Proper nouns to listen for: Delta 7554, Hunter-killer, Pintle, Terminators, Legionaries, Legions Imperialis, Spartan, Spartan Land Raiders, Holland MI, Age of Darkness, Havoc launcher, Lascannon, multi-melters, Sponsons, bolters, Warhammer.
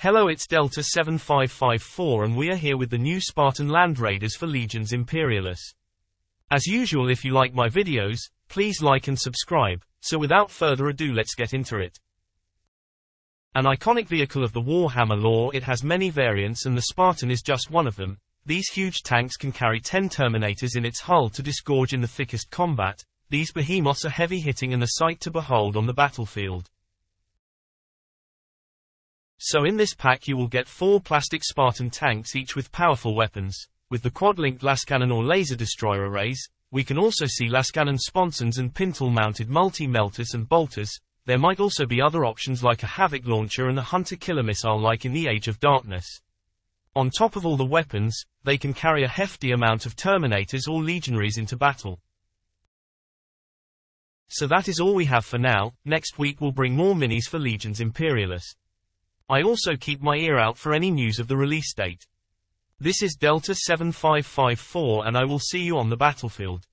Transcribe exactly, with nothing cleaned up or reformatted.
Hello, it's Delta seven five five four and we are here with the new Spartan Land Raiders for Legions Imperialis. As usual, if you like my videos, please like and subscribe. So without further ado, let's get into it. An iconic vehicle of the Warhammer lore, it has many variants and the Spartan is just one of them. These huge tanks can carry ten Terminators in its hull to disgorge in the thickest combat. These behemoths are heavy-hitting and a sight to behold on the battlefield. So in this pack you will get four plastic Spartan tanks, each with powerful weapons. With the quad-linked Lascannon or laser destroyer arrays, we can also see Lascannon Sponsons and Pintle mounted multi-melters and bolters. There might also be other options like a Havoc launcher and a Hunter-killer missile like in the Age of Darkness. On top of all the weapons, they can carry a hefty amount of Terminators or Legionaries into battle. So that is all we have for now. Next week we'll bring more minis for Legions Imperialis. I also keep my ear out for any news of the release date. This is Delta seven five five four and I will see you on the battlefield.